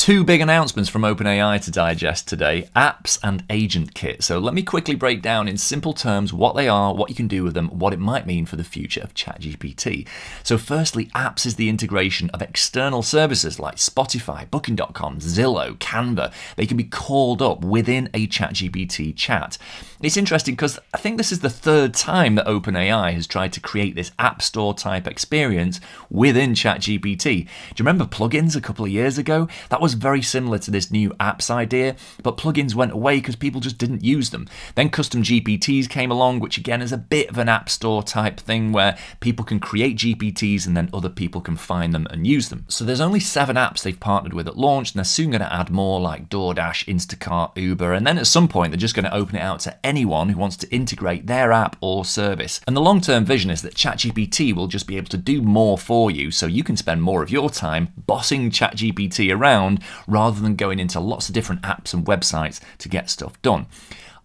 Two big announcements from OpenAI to digest today, apps and Agent Kit. So let me quickly break down in simple terms what they are, what you can do with them, what it might mean for the future of ChatGPT. So firstly, apps is the integration of external services like Spotify, Booking.com, Zillow, Canva. They can be called up within a ChatGPT chat. It's interesting because I think this is the third time that OpenAI has tried to create this app store type experience within ChatGPT. Do you remember plugins a couple of years ago? That was very similar to this new apps idea, but plugins went away because people just didn't use them. Then custom GPTs came along, which again is a bit of an app store type thing where people can create GPTs and then other people can find them and use them. So there's only 7 apps they've partnered with at launch, and they're soon going to add more like DoorDash, Instacart, Uber, and then at some point they're just going to open it out to anyone who wants to integrate their app or service. And the long-term vision is that ChatGPT will just be able to do more for you, so you can spend more of your time bossing ChatGPT around rather than going into lots of different apps and websites to get stuff done.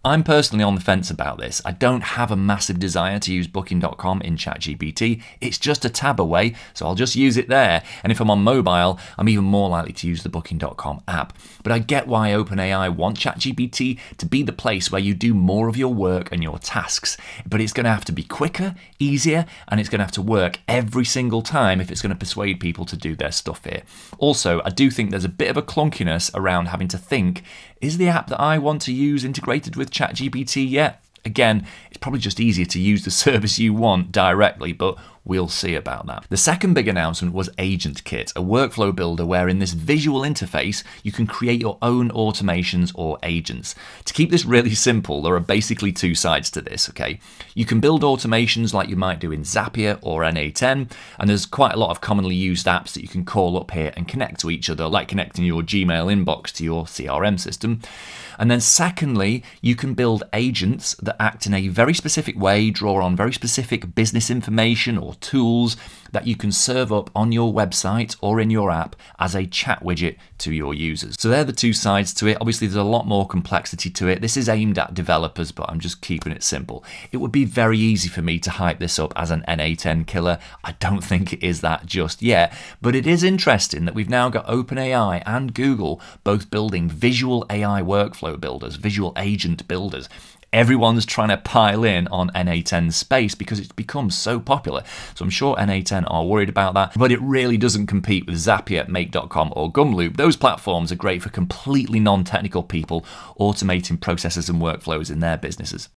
I'm personally on the fence about this. I don't have a massive desire to use Booking.com in ChatGPT. It's just a tab away, so I'll just use it there. And if I'm on mobile, I'm even more likely to use the Booking.com app. But I get why OpenAI want ChatGPT to be the place where you do more of your work and your tasks. But it's going to have to be quicker, easier, and it's going to have to work every single time if it's going to persuade people to do their stuff here. Also, I do think there's a bit of a clunkiness around having to think, is the app that I want to use integrated with ChatGPT yet? Again, it's probably just easier to use the service you want directly, but we'll see about that. The second big announcement was Agent Kit, a workflow builder where in this visual interface, you can create your own automations or agents. To keep this really simple, there are basically two sides to this, okay? You can build automations like you might do in Zapier or n8n, and there's quite a lot of commonly used apps that you can call up here and connect to each other, like connecting your Gmail inbox to your CRM system. And then secondly, you can build agents that act in a very specific way, draw on very specific business information or tools that you can serve up on your website or in your app as a chat widget to your users. So they're the two sides to it. Obviously, there's a lot more complexity to it. This is aimed at developers, but I'm just keeping it simple. It would be very easy for me to hype this up as an n8n killer. I don't think it is that just yet, but it is interesting that we've now got OpenAI and Google both building visual AI workflow builders, visual agent builders. Everyone's trying to pile in on n8n's space because it's become so popular. So I'm sure n8n are worried about that, but it really doesn't compete with Zapier, Make.com or Gumloop. Those platforms are great for completely non-technical people automating processes and workflows in their businesses.